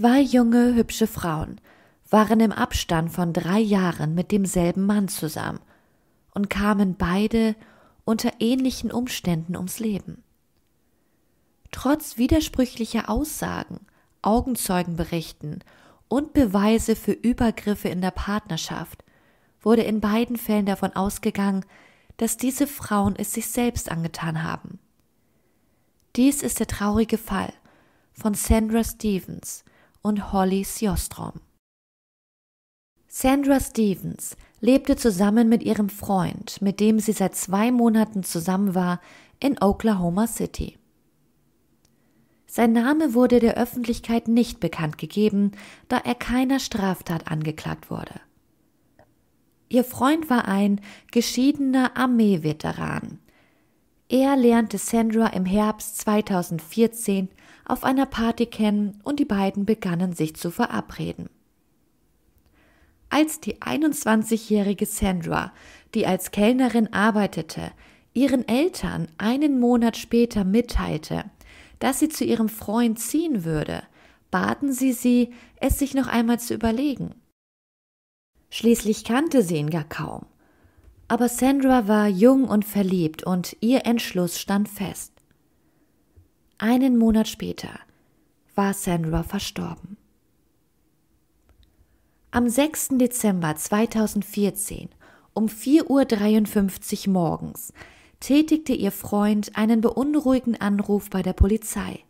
Zwei junge, hübsche Frauen waren im Abstand von 3 Jahren mit demselben Mann zusammen und kamen beide unter ähnlichen Umständen ums Leben. Trotz widersprüchlicher Aussagen, Augenzeugenberichten und Beweise für Übergriffe in der Partnerschaft wurde in beiden Fällen davon ausgegangen, dass diese Frauen es sich selbst angetan haben. Dies ist der traurige Fall von Sandra Stevens und Holly Sjostrom. Sandra Stevens lebte zusammen mit ihrem Freund, mit dem sie seit 2 Monaten zusammen war, in Oklahoma City. Sein Name wurde der Öffentlichkeit nicht bekannt gegeben, da er keiner Straftat angeklagt wurde. Ihr Freund war ein geschiedener Armeeveteran. Er lernte Sandra im Herbst 2014 auf einer Party kennen und die beiden begannen sich zu verabreden. Als die 21-jährige Sandra, die als Kellnerin arbeitete, ihren Eltern 1 Monat später mitteilte, dass sie zu ihrem Freund ziehen würde, baten sie, es sich noch einmal zu überlegen. Schließlich kannte sie ihn gar kaum. Aber Sandra war jung und verliebt und ihr Entschluss stand fest. 1 Monat später war Sandra verstorben. Am 6. Dezember 2014 um 4:53 Uhr morgens tätigte ihr Freund einen beunruhigenden Anruf bei der Polizei.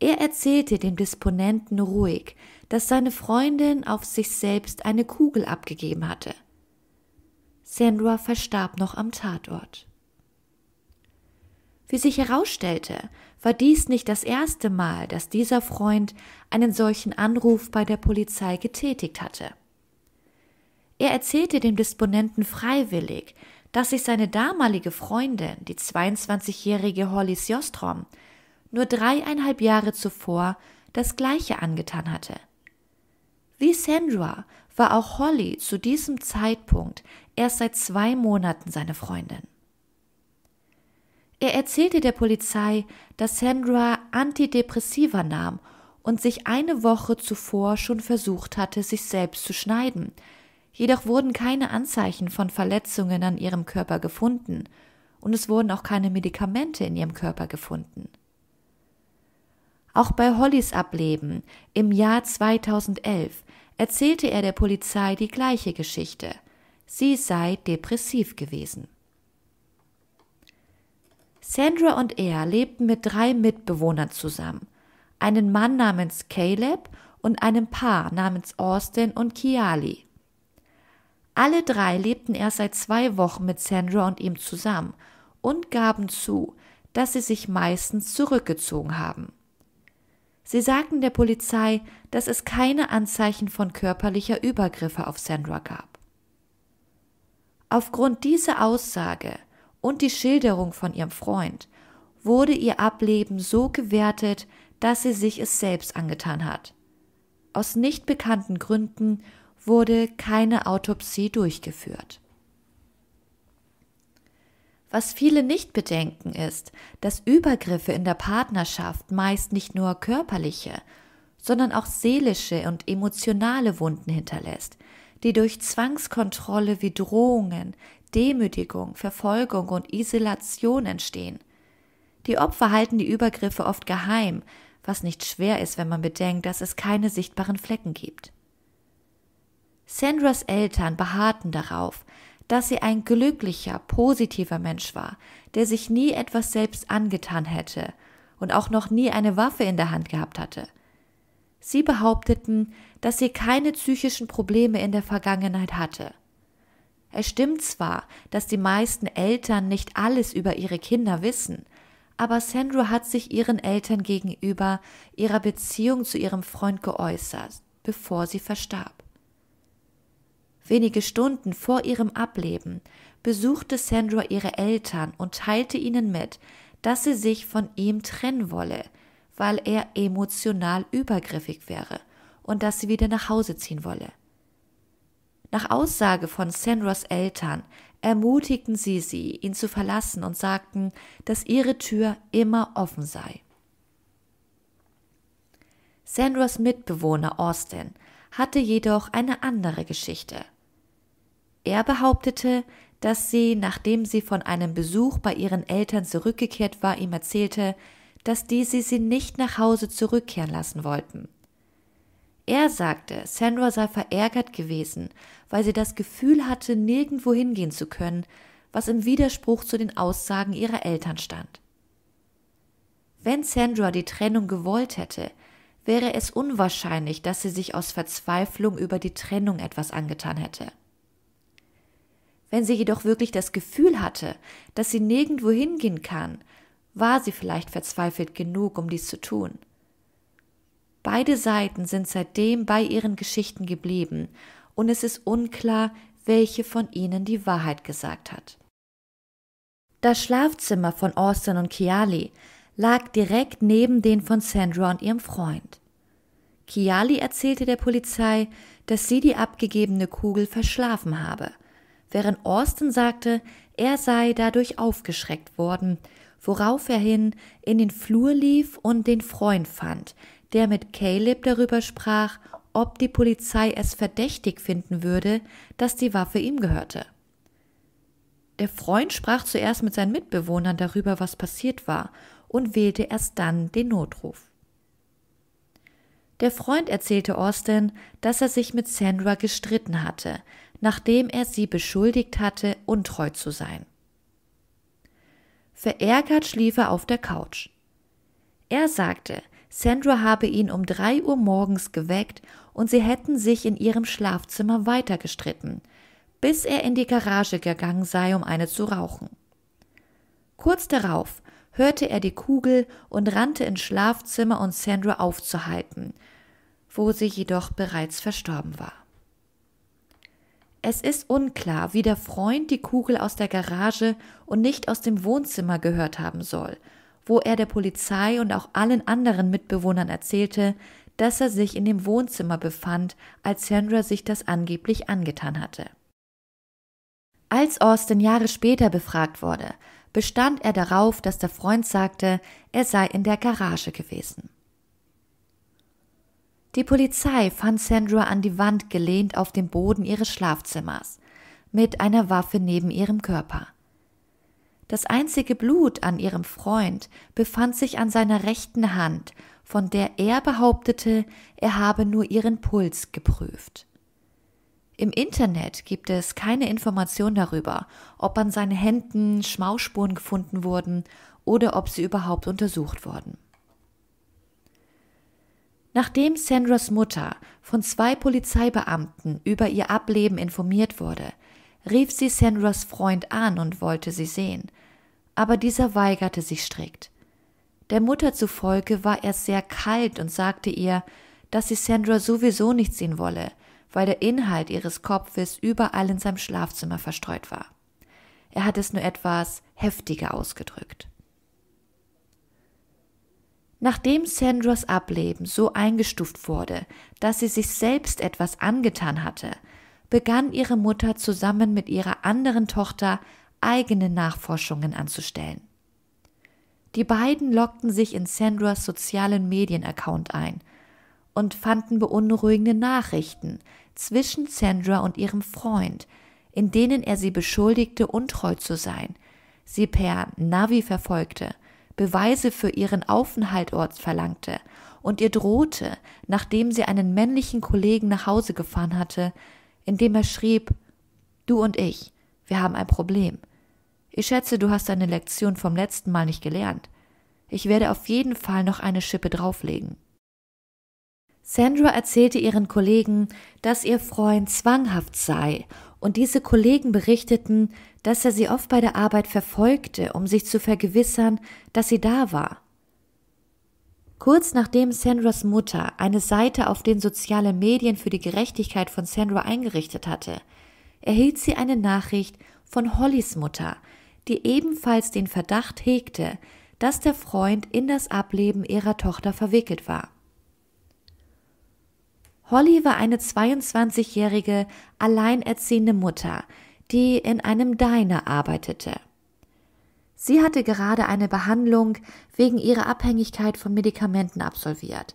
Er erzählte dem Disponenten ruhig, dass seine Freundin auf sich selbst eine Kugel abgegeben hatte. Sandra verstarb noch am Tatort. Wie sich herausstellte, war dies nicht das erste Mal, dass dieser Freund einen solchen Anruf bei der Polizei getätigt hatte. Er erzählte dem Disponenten freiwillig, dass sich seine damalige Freundin, die 22-jährige Holly Sjostrom, nur 3,5 Jahre zuvor das Gleiche angetan hatte. Wie Sandra war auch Holly zu diesem Zeitpunkt erst seit 2 Monaten seine Freundin. Er erzählte der Polizei, dass Sandra Antidepressiva nahm und sich 1 Woche zuvor schon versucht hatte, sich selbst zu schneiden, jedoch wurden keine Anzeichen von Verletzungen an ihrem Körper gefunden und es wurden auch keine Medikamente in ihrem Körper gefunden. Auch bei Hollys Ableben im Jahr 2011 erzählte er der Polizei die gleiche Geschichte. Sie sei depressiv gewesen. Sandra und er lebten mit 3 Mitbewohnern zusammen, einen Mann namens Caleb und einem Paar namens Austin und Kiali. Alle 3 lebten erst seit 2 Wochen mit Sandra und ihm zusammen und gaben zu, dass sie sich meistens zurückgezogen haben. Sie sagten der Polizei, dass es keine Anzeichen von körperlicher Übergriffe auf Sandra gab. Aufgrund dieser Aussage und die Schilderung von ihrem Freund wurde ihr Ableben so gewertet, dass sie sich es selbst angetan hat. Aus nicht bekannten Gründen wurde keine Autopsie durchgeführt. Was viele nicht bedenken ist, dass Übergriffe in der Partnerschaft meist nicht nur körperliche, sondern auch seelische und emotionale Wunden hinterlässt, die durch Zwangskontrolle wie Drohungen, Demütigung, Verfolgung und Isolation entstehen. Die Opfer halten die Übergriffe oft geheim, was nicht schwer ist, wenn man bedenkt, dass es keine sichtbaren Flecken gibt. Sandras Eltern beharrten darauf, dass sie ein glücklicher, positiver Mensch war, der sich nie etwas selbst angetan hätte und auch noch nie eine Waffe in der Hand gehabt hatte. Sie behaupteten, dass sie keine psychischen Probleme in der Vergangenheit hatte. Es stimmt zwar, dass die meisten Eltern nicht alles über ihre Kinder wissen, aber Sandra hat sich ihren Eltern gegenüber ihrer Beziehung zu ihrem Freund geäußert, bevor sie verstarb. Wenige Stunden vor ihrem Ableben besuchte Sandra ihre Eltern und teilte ihnen mit, dass sie sich von ihm trennen wolle, weil er emotional übergriffig wäre und dass sie wieder nach Hause ziehen wolle. Nach Aussage von Sandras Eltern ermutigten sie, ihn zu verlassen und sagten, dass ihre Tür immer offen sei. Sandras Mitbewohner Austin hatte jedoch eine andere Geschichte. Er behauptete, dass sie, nachdem sie von einem Besuch bei ihren Eltern zurückgekehrt war, ihm erzählte, dass diese sie nicht nach Hause zurückkehren lassen wollten. Er sagte, Sandra sei verärgert gewesen, weil sie das Gefühl hatte, nirgendwo hingehen zu können, was im Widerspruch zu den Aussagen ihrer Eltern stand. Wenn Sandra die Trennung gewollt hätte, wäre es unwahrscheinlich, dass sie sich aus Verzweiflung über die Trennung etwas angetan hätte. Wenn sie jedoch wirklich das Gefühl hatte, dass sie nirgendwo hingehen kann, war sie vielleicht verzweifelt genug, um dies zu tun. Beide Seiten sind seitdem bei ihren Geschichten geblieben und es ist unklar, welche von ihnen die Wahrheit gesagt hat. Das Schlafzimmer von Austin und Kiali lag direkt neben den von Sandra und ihrem Freund. Kiali erzählte der Polizei, dass sie die abgegebene Kugel verschlafen habe, während Austin sagte, er sei dadurch aufgeschreckt worden, worauf er hin in den Flur lief und den Freund fand, der mit Caleb darüber sprach, ob die Polizei es verdächtig finden würde, dass die Waffe ihm gehörte. Der Freund sprach zuerst mit seinen Mitbewohnern darüber, was passiert war, und wählte erst dann den Notruf. Der Freund erzählte Austin, dass er sich mit Sandra gestritten hatte, nachdem er sie beschuldigt hatte, untreu zu sein. Verärgert schlief er auf der Couch. Er sagte, Sandra habe ihn um 3 Uhr morgens geweckt und sie hätten sich in ihrem Schlafzimmer weiter gestritten, bis er in die Garage gegangen sei, um eine zu rauchen. Kurz darauf hörte er die Kugel und rannte ins Schlafzimmer, um Sandra aufzuhalten, wo sie jedoch bereits verstorben war. Es ist unklar, wie der Freund die Kugel aus der Garage und nicht aus dem Wohnzimmer gehört haben soll, wo er der Polizei und auch allen anderen Mitbewohnern erzählte, dass er sich in dem Wohnzimmer befand, als Sandra sich das angeblich angetan hatte. Als Austin Jahre später befragt wurde, bestand er darauf, dass der Freund sagte, er sei in der Garage gewesen. Die Polizei fand Sandra an die Wand gelehnt auf dem Boden ihres Schlafzimmers, mit einer Waffe neben ihrem Körper. Das einzige Blut an ihrem Freund befand sich an seiner rechten Hand, von der er behauptete, er habe nur ihren Puls geprüft. Im Internet gibt es keine Information darüber, ob an seinen Händen Schmauchspuren gefunden wurden oder ob sie überhaupt untersucht wurden. Nachdem Sandras Mutter von 2 Polizeibeamten über ihr Ableben informiert wurde, rief sie Sandras Freund an und wollte sie sehen. Aber dieser weigerte sich strikt. Der Mutter zufolge war er sehr kalt und sagte ihr, dass sie Sandra sowieso nicht sehen wolle, weil der Inhalt ihres Kopfes überall in seinem Schlafzimmer verstreut war. Er hat es nur etwas heftiger ausgedrückt. Nachdem Sandras Ableben so eingestuft wurde, dass sie sich selbst etwas angetan hatte, begann ihre Mutter zusammen mit ihrer anderen Tochter eigene Nachforschungen anzustellen. Die beiden loggten sich in Sandras sozialen Medien-Account ein und fanden beunruhigende Nachrichten zwischen Sandra und ihrem Freund, in denen er sie beschuldigte, untreu zu sein, sie per Navi verfolgte, Beweise für ihren Aufenthaltsort verlangte und ihr drohte, nachdem sie einen männlichen Kollegen nach Hause gefahren hatte, indem er schrieb, »Du und ich, wir haben ein Problem. Ich schätze, du hast deine Lektion vom letzten Mal nicht gelernt. Ich werde auf jeden Fall noch eine Schippe drauflegen.« Sandra erzählte ihren Kollegen, dass ihr Freund zwanghaft sei und diese Kollegen berichteten, dass er sie oft bei der Arbeit verfolgte, um sich zu vergewissern, dass sie da war. Kurz nachdem Sandras Mutter eine Seite auf den sozialen Medien für die Gerechtigkeit von Sandra eingerichtet hatte, erhielt sie eine Nachricht von Hollys Mutter, die ebenfalls den Verdacht hegte, dass der Freund in das Ableben ihrer Tochter verwickelt war. Holly war eine 22-jährige, alleinerziehende Mutter, die in einem Diner arbeitete. Sie hatte gerade eine Behandlung wegen ihrer Abhängigkeit von Medikamenten absolviert,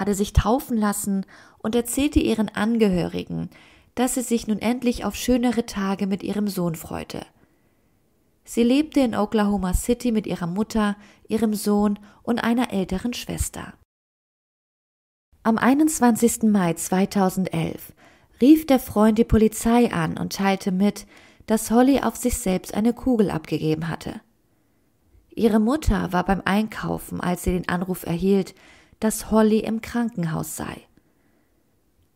hatte sich taufen lassen und erzählte ihren Angehörigen, dass sie sich nun endlich auf schönere Tage mit ihrem Sohn freute. Sie lebte in Oklahoma City mit ihrer Mutter, ihrem Sohn und einer älteren Schwester. Am 21. Mai 2011 rief der Freund die Polizei an und teilte mit, dass Holly auf sich selbst eine Kugel abgegeben hatte. Ihre Mutter war beim Einkaufen, als sie den Anruf erhielt, dass Holly im Krankenhaus sei.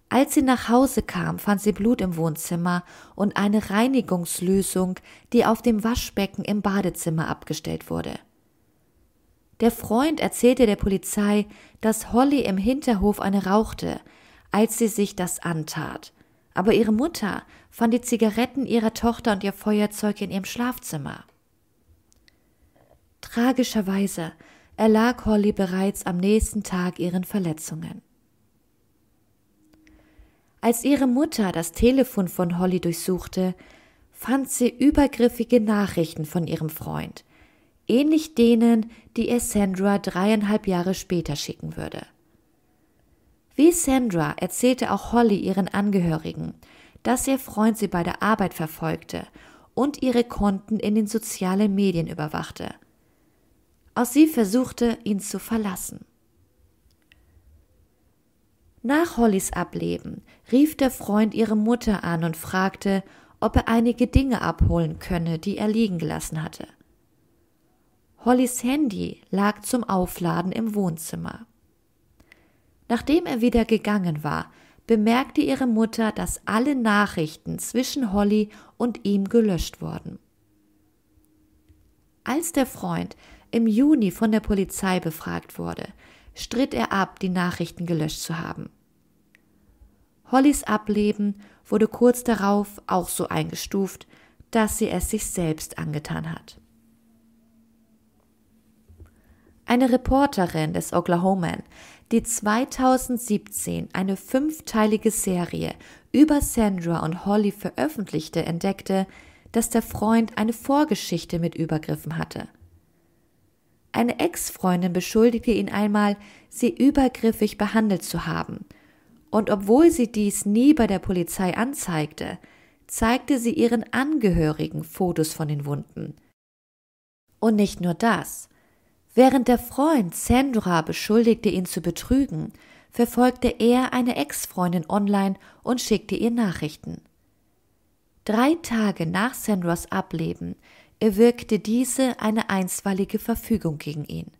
Als sie nach Hause kam, fand sie Blut im Wohnzimmer und eine Reinigungslösung, die auf dem Waschbecken im Badezimmer abgestellt wurde. Der Freund erzählte der Polizei, dass Holly im Hinterhof eine rauchte, als sie sich das antat, aber ihre Mutter fand die Zigaretten ihrer Tochter und ihr Feuerzeug in ihrem Schlafzimmer. Tragischerweise erlag Holly bereits am nächsten Tag ihren Verletzungen. Als ihre Mutter das Telefon von Holly durchsuchte, fand sie übergriffige Nachrichten von ihrem Freund, ähnlich denen, die ihr Sandra 3,5 Jahre später schicken würde. Wie Sandra erzählte auch Holly ihren Angehörigen, dass ihr Freund sie bei der Arbeit verfolgte und ihre Konten in den sozialen Medien überwachte. Auch sie versuchte, ihn zu verlassen. Nach Hollys Ableben rief der Freund ihre Mutter an und fragte, ob er einige Dinge abholen könne, die er liegen gelassen hatte. Hollys Handy lag zum Aufladen im Wohnzimmer. Nachdem er wieder gegangen war, bemerkte ihre Mutter, dass alle Nachrichten zwischen Holly und ihm gelöscht wurden. Als der Freund im Juni von der Polizei befragt wurde, stritt er ab, die Nachrichten gelöscht zu haben. Hollys Ableben wurde kurz darauf auch so eingestuft, dass sie es sich selbst angetan hat. Eine Reporterin des Oklahoman, die 2017 eine 5-teilige Serie über Sandra und Holly veröffentlichte, entdeckte, dass der Freund eine Vorgeschichte mit Übergriffen hatte. Eine Ex-Freundin beschuldigte ihn einmal, sie übergriffig behandelt zu haben, und obwohl sie dies nie bei der Polizei anzeigte, zeigte sie ihren Angehörigen Fotos von den Wunden. Und nicht nur das. Während der Freund Sandra beschuldigte, ihn zu betrügen, verfolgte er eine Ex-Freundin online und schickte ihr Nachrichten. 3 Tage nach Sandras Ableben erwirkte diese eine einstweilige Verfügung gegen ihn.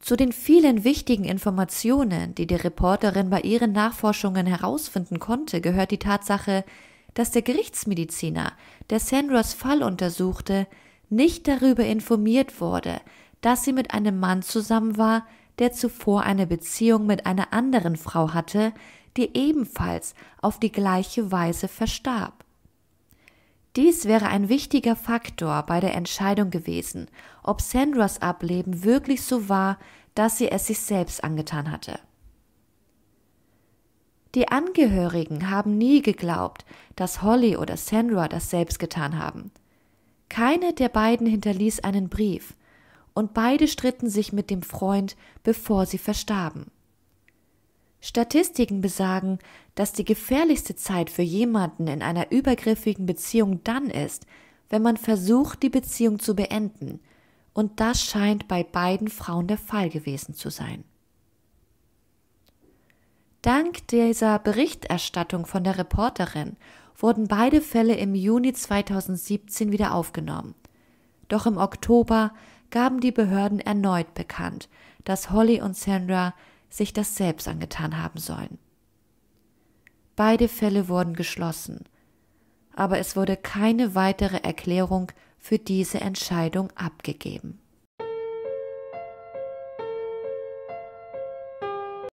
Zu den vielen wichtigen Informationen, die die Reporterin bei ihren Nachforschungen herausfinden konnte, gehört die Tatsache, dass der Gerichtsmediziner, der Sandras Fall untersuchte, nicht darüber informiert wurde, dass sie mit einem Mann zusammen war, der zuvor eine Beziehung mit einer anderen Frau hatte, die ebenfalls auf die gleiche Weise verstarb. Dies wäre ein wichtiger Faktor bei der Entscheidung gewesen, ob Sandras Ableben wirklich so war, dass sie es sich selbst angetan hatte. Die Angehörigen haben nie geglaubt, dass Holly oder Sandra das selbst getan haben. Keine der beiden hinterließ einen Brief, und beide stritten sich mit dem Freund, bevor sie verstarben. Statistiken besagen, dass die gefährlichste Zeit für jemanden in einer übergriffigen Beziehung dann ist, wenn man versucht, die Beziehung zu beenden, und das scheint bei beiden Frauen der Fall gewesen zu sein. Dank dieser Berichterstattung von der Reporterin wurden beide Fälle im Juni 2017 wieder aufgenommen. Doch im Oktober gaben die Behörden erneut bekannt, dass Holly und Sandra sich das selbst angetan haben sollen. Beide Fälle wurden geschlossen, aber es wurde keine weitere Erklärung für diese Entscheidung abgegeben.